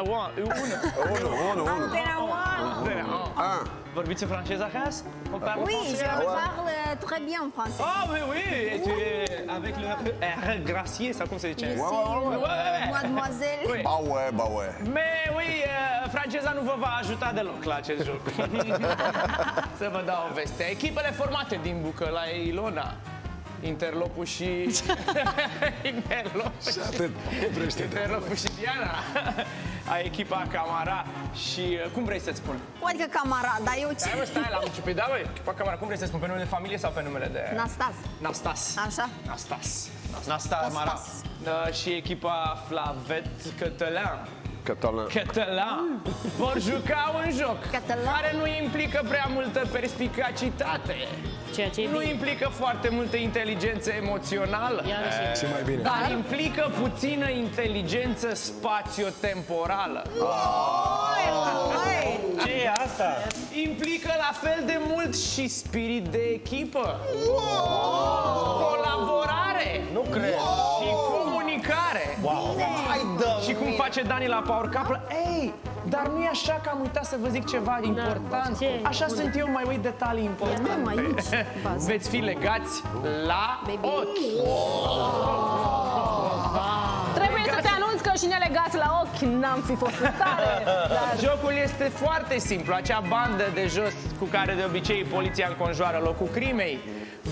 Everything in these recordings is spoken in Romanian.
1. Vorbiți francez acasă? Oui, je parle très bien français. Ah, mais oui, tu es avec le R gracié, ça comme se zice. Mademoiselle. Bah ouais, bah ouais. Mais oui, franceza nu vă va ajuta deloc la acest joc. Să vă dau o veste. Echipele formate din Bucălaie, Ilona, Interlopul și... Interlopul și Diana A, echipa Kamara și... Cum vrei să-ți spun? Poate că Kamara, dar eu ce? Stai, l-am început, da, băi, echipa Kamara, cum vrei să-ți spun? Pe numele de familie sau pe numele de... Nastas. Nastas. Așa? Nastas. Nastas. Și echipa Flavet, Cătălea. Cătălea vor juca un joc care nu implică prea multă perspicacitate, nu implică foarte multă inteligență emoțională, dar implică puțină inteligență spațiotemporală. Ce e asta? Implică la fel de mult și spirit de echipă, colaborare și comunicare. Și cum face Dani la Power Couple? Ei, dar nu e așa că am uitat să vă zic ceva important. Așa sunt eu, mai uit detalii importante. Veți fi legați la ochi. Trebuie să te anunț că și ne legați la ochi n-am fi fost în stare. Jocul este foarte simplu. Acea bandă de jos cu care de obicei poliția înconjoară locul crimei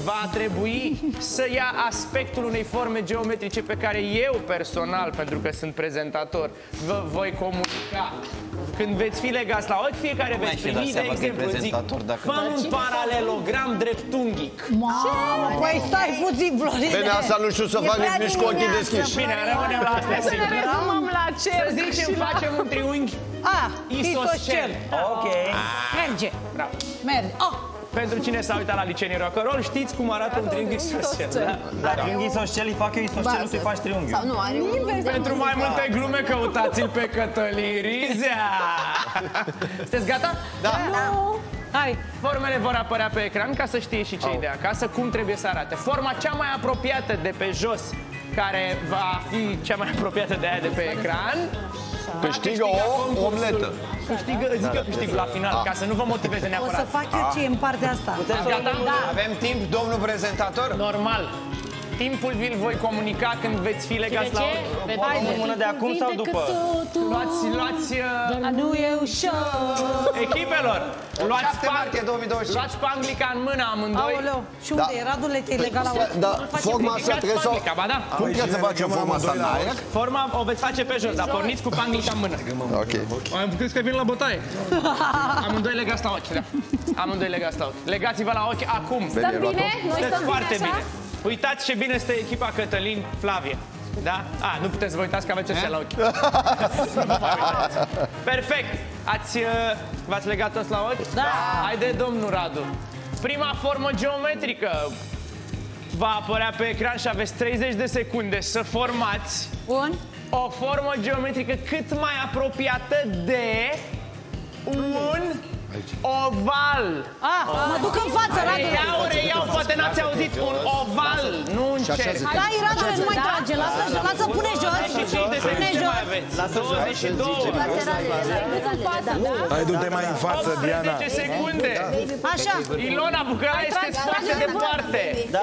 va trebui să ia aspectul unei forme geometrice pe care eu personal, pentru că sunt prezentator, vă voi comunica. Când veți fi legați la ochi, fiecare veți primi, de exemplu, zic, fă un paralelogram dreptunghic. Mamă, păi stai puțin, Florina. Bine, asta nu știu să fac nici cu ochii deschiși. Bine, rămânem la astea. Să ne rezumăm la cerc. Să zicem, facem un triunghi isoscel. Ok. Merge. Bravo. Merge. Pentru cine s-a uitat la Licenii Rock'n'Roll, știți cum arată un triunghi isoscel. Dar triunghi isoscel îi fac eu isoscel, nu să-i faci triunghi. Pentru mai multe glume căutați-l pe Cătălin Rizea. Sunteți gata? Da. Hai. Formele vor apărea pe ecran ca să știe și cei de acasă cum trebuie să arate. Forma cea mai apropiată de pe jos, care va fi cea mai apropiată de aia de pe ecran, câștigă o omletă. Zic că câștig la final, ca să nu vă motiveze neapărat. O să fac eu ce în partea asta. Avem timp, domnul prezentator? Normal. Timpul vi-l voi comunica când veți fi legați la ochi. Hai, mână de acum sau după? Luați... Nu e ușor. Echipelor, luați panglica în mână amândoi. Și unde e? Radule, te-ai legat la ochi. Da, forma asta trebuie să... Cum trebuie să facem forma asta în aer? Forma o veți face pe jos, dar porniți cu panglica în mână. Ok. Crezi că vin la bătaie? Amândoi legați la ochi, da. Amândoi legați la ochi. Legați-vă la ochi acum. Stăm bine? Noi stăm bine așa? Uitați ce bine stă echipa Cătălin Flavie. Da? A, nu puteți să vă uitați că aveți ăștia la ochi. Perfect! V-ați legat toți la ochi? Da! Haide, domnul Radu. Prima formă geometrică va apărea pe ecran și aveți 30 de secunde să formați o formă geometrică cât mai apropiată de un... Oval! Mă duc în față, Radu! Reiau, poate n-ați auzit, un oval, nu un cerc. Hai, Radu, nu mai trage, lasă, pune jos! 22! Hai, du-te mai în față, Diana! 18 secunde! Așa! Ilona, Bucălaia este foarte departe!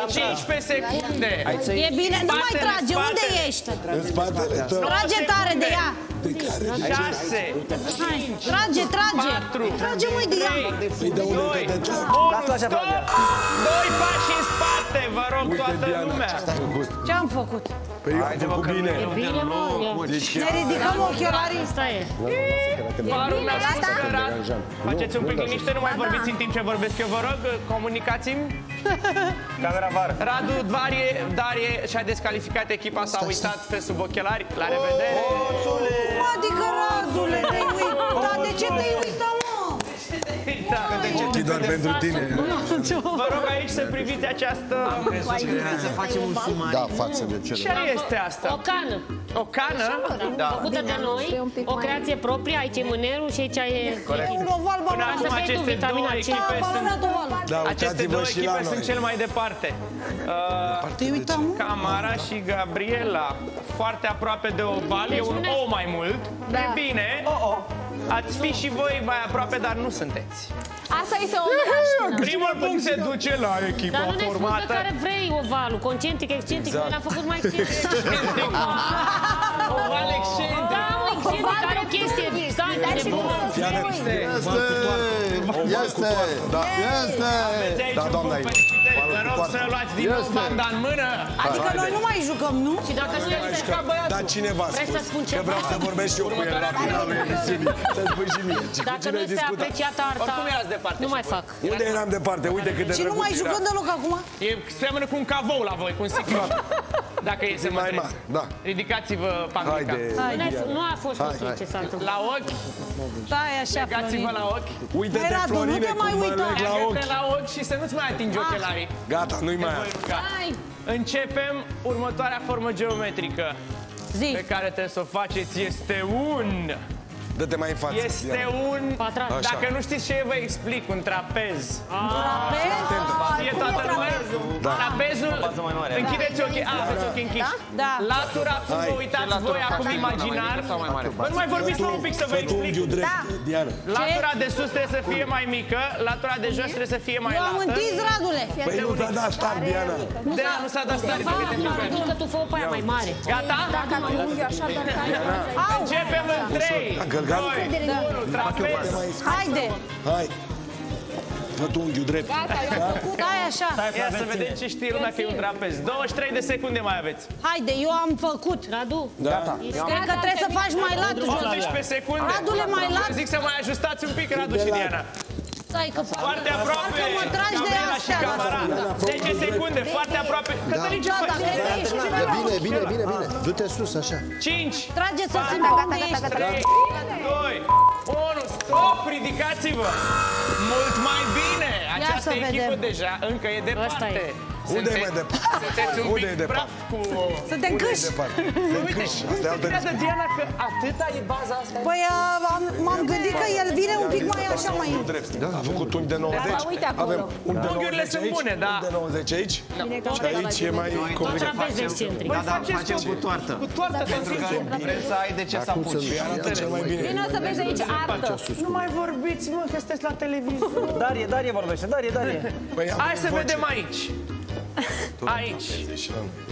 15 secunde! E bine, nu mai trage, unde ești? În spatele tău! Trage tare de ea! 6, 5, trage, trage! 4, 3, 2, 1, stop! 2 pași în spate, vă rog, toată lumea! Ce-am făcut? Haide, vă, că bine! Ne ridicăm ochiolarii! Vă arunc ascultărat! Faceți un pic liniște, nu mai vorbiți în timp ce vorbesc eu, vă rog, comunicați-mi! Radu, Darie și-a descalificat echipa, s-a uitat pe sub ochelari, la revedere! Adică, Radule, te-ai uitat! Dar de ce te-ai uitat? Ochii doar pentru tine. Vă rog aici să priviți această... Am crezut că trebuie să facem un sumar. Da, față de ce. Ce este asta? O cană. O cană? Făcută de noi, o creație proprie, aici e mânerul și aici e... Până acum aceste două echipe sunt... Aceste două echipe sunt cel mai departe. Kamara și Gabriella, foarte aproape de oval, e un O mai mult. E bine. Ați fi și voi mai aproape, dar nu sunteți. Asta este ovalul. Primul punct se duce la echipa formată. Dar nu ne spune pe care vrei ovalul. Concentric, excentric, l-a făcut mai excentric. Oval excentric. Da, excentric are o chestie. Este! Da, doamna aici. Vă rog să luați din nou banda în mână. Adică noi nu mai jucăm, nu? Și dacă nu este ca băiatul. Dar cine v-a spus că vreau să vorbesc și eu cu el la finalul emisiunii? Să-mi spui și mie. Dacă nu este apreciată arta, nu mai fac. Unde eram departe? Uite cât de drăguț. Și nu mai jucăm deloc acum? E seamănă cu un cavou la voi, cu un sicur. Dacă e să mă trebuie. Ridicați-vă panglica. Nu a fost posibil ce s-a întâmplat. La ochi. Stai așa, Florin. Uite-te, Florine, cum mă leg la ochi. Uite-te la ochi și să nu-ți mai atingi ochelarii. Gata, nu-i mai am. Începem următoarea formă geometrică pe care trebuie să o faceți. Este un... Dă-te mai în față. Este un... Dacă nu știți ce, vă explic. Un trapez. Trapez? Știe toată lumea? Trapezul... Închideți ochii. A, aveți ochii închiși. Latura, cum vă uitați voi acum imaginar. Nu mai vorbiți un pic să vă explic. Latura de sus trebuie să fie mai mică. Latura de jos trebuie să fie mai lată. Eu am întins, Radule. Păi nu s-a dat star, Diana. Da, nu s-a dat star. Că tu fă o paia mai mare. Gata? Începem în 3. Haide! Hai! Fă tu unghiul drept. Gata, eu am făcut. Stai așa. Ia să vedem ce știe lumea că e un trapez. 23 de secunde mai aveți. Haide, eu am făcut, Radu. Gata. Cred că trebuie să faci mai lat. 18 secunde. Radule, mai lat. Zic să mai ajustați un pic, Radu și Diana. Foarte aproape, Gabriella și Kamara. 10 secunde, foarte aproape. Cătălea, ce faci? Bine, bine, bine, bine. Du-te sus, așa. 5, 4, 3, 2, 1, stop, ridicați-vă. Mult mai bine. Această echipă deja încă e departe. Unde e mai departe? Sunteți un pic praf cu... Suntem câși! Uite, cum se creadă, Diana, că atâta e baza asta? Păi m-am gândit că el vine un pic mai așa mai... A făcut unghi de 90. Avem unghiurile sunt bune, da. Unghi de 90 aici. Și aici e mai complicat. Băi, faceți cu toartă. Cu toartă, vrem să ai de ce să apuci. Vino să vezi aici artă. Nu mai vorbiți, mă, că sunteți la televizor. Darie, Darie vorbește, Darie, Darie. Hai să vedem aici. Aici,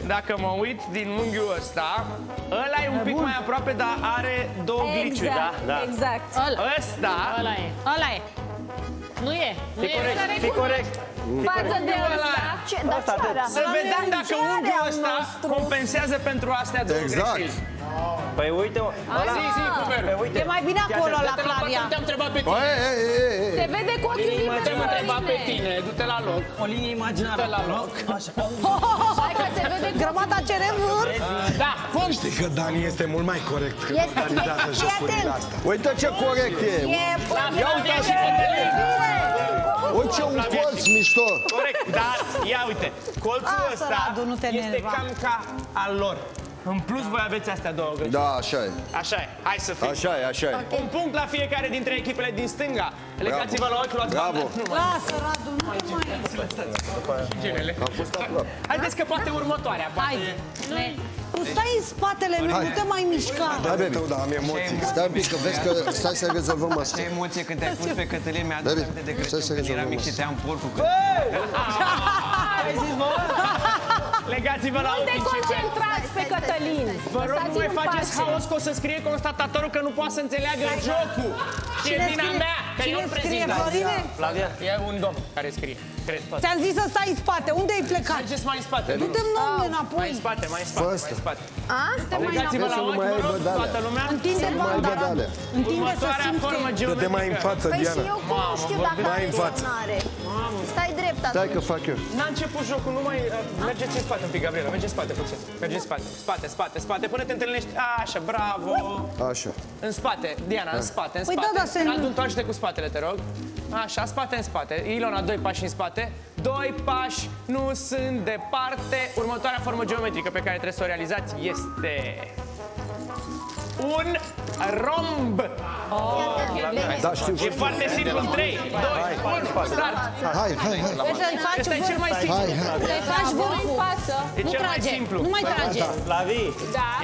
dacă mă uit din unghiul ăsta, ăla e un pic mai aproape, dar are două gliciuri, da? Exact. Ăsta... Ăla e. Ăla e. Nu e. Fii corect. Față de ăsta. Să vedem dacă unghiul ăsta compensează pentru astea două greșeli. Păi uite, e mai bine acolo la Flavia. Se vede cu ochiul liber. Te-am întrebat pe tine, du-te la loc. O linie imaginară. Du-te la loc. Hai că se vede grămata cerevul. Da, cum? Știi că Dani este mult mai corect. Este, uite ce corect e. Ia uitați. Uite ce un colț mișto. Corect, dar ia uite. Colțul ăsta este cam ca al lor. În plus, voi aveți astea două greșeli. Da, așa e. Așa e, hai să fim. Așa e, așa e. Un punct la fiecare dintre echipele din stânga. Legați-vă la ochi, luați banda. Lasă, Radu, nu mai. Haideți că poate următoarea. Hai. Tu stai în spatele lui, nu te mai mișca. Da, baby, am emoții. Stai un pic, că vezi că stai să rezolvăm asta. Ce emoție când te-ai pus pe Cătălea, mi-a adus aminte de Crăciun când eram mic și te-am porcul. Ai zis, mă? Legați-vă la ochi. Nu te concentrați pe Cătălin. Vă rog, nu mai faceți haos, că o să scrie constatatorul că nu poate să înțeleagă jocul. Și e vina mea, că eu prezint. E un domn care scrie. Ți-am zis să stai în spate. Unde ai plecat? Mergeți mai în spate. Du-te înapoi. Mai în spate, mai în spate. Legați-vă la ochi, mă rog, toată lumea. Întinde banda, Radu. Următoarea formă geometrică. Dă-te mai în față, Diana. Mai în față. Stai drept atunci. Stai că fac eu. N-a început jocul, nu mai... Mergeți în spate un pic, Gabriella, mergeți în spate puțin. Mergeți în spate, spate, spate, spate, până te întâlnești... Așa, bravo! Așa. În spate, Diana, în spate, în spate. Păi da, da, întoarce-te cu spatele, te rog. Așa, spate în spate. Ilona, 2 pași în spate. 2 pași, nu sunt departe. Următoarea formă geometrică pe care trebuie să o realizați este... un romb. Da, știu. E foarte simplu. 3, 2, 1, start. Hai, hai, hai. Ăsta e cel mai simplu. Să-i faci vârful. E cel mai simplu. Nu mai trage. Flavi.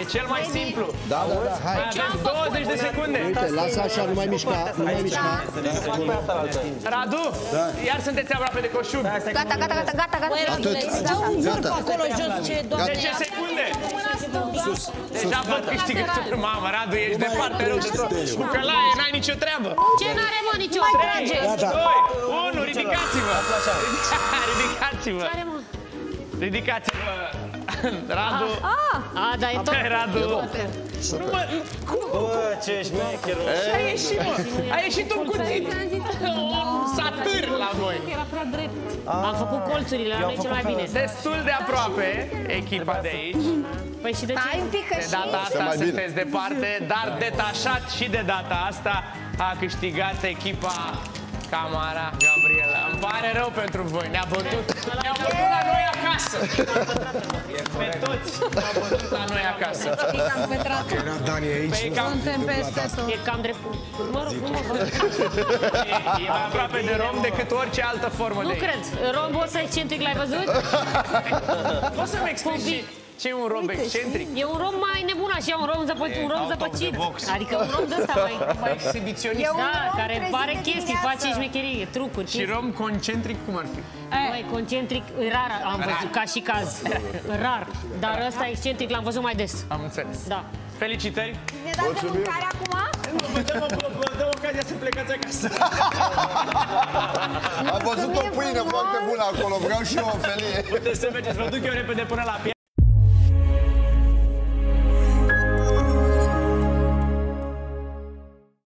E cel mai simplu. Da, da, da. Hai. Avem 20 de secunde. Uite, lasă așa, nu mai mișca. Nu mai mișca. Radu, iar sunteți aproape de coșul. Gata, gata, gata, gata, gata. Dă un vârf acolo jos. 10 secunde. Sus. Deja văd câștigătorul. Mamă, Radu, ești departe rău de tot. Cu călaie n-ai nicio treabă. Ce n-are, mă, nicio? 3, 2, 1, ridicați-vă. Ridicați-vă. Ridicați-vă. Radu. A, da, e tot. Radu. Bă, ce șmecher. A ieșit, mă. A ieșit un cuțit. Un satir la voi. Era prea drept. Am făcut colțurile, am venit cel mai bine. Destul de aproape, echipa de aici. Păi și de ce? De data asta sunteți departe, dar detașat și de data asta a câștigat echipa Kamara, Gabriella. Îmi pare rău pentru voi, ne-a bătut. Ne-a bătut la noi acasă. Pe toți ne-a bătut la noi acasă. E cam pe trată. Era Dani aici. Suntem peste tot. E cam drept. Mă rog, nu mă văd. E mai aproape de romb decât orice altă formă de aici. Nu cred. Rombul ăsta excentric l-ai văzut? Poți să-mi explici și... ce e un romb excentric? E un romb mai nebun, așa, un romb zăpăcit. Adică un romb de ăsta mai exhibiționist. Da, care pare chestii, face șmecherie, trucuri. Și romb concentric cum ar fi? Băi, concentric, rar am văzut, ca și caz. Rar. Dar ăsta excentric l-am văzut mai des. Am înțeles. Da. Felicitări! Ne dați de mâncare acum? Nu, vă dăm ocazia să plecați acasă. Am văzut o pâine foarte bună acolo, vreau și eu o felie. Puteți să mergeți, vă duc eu repede până la piață.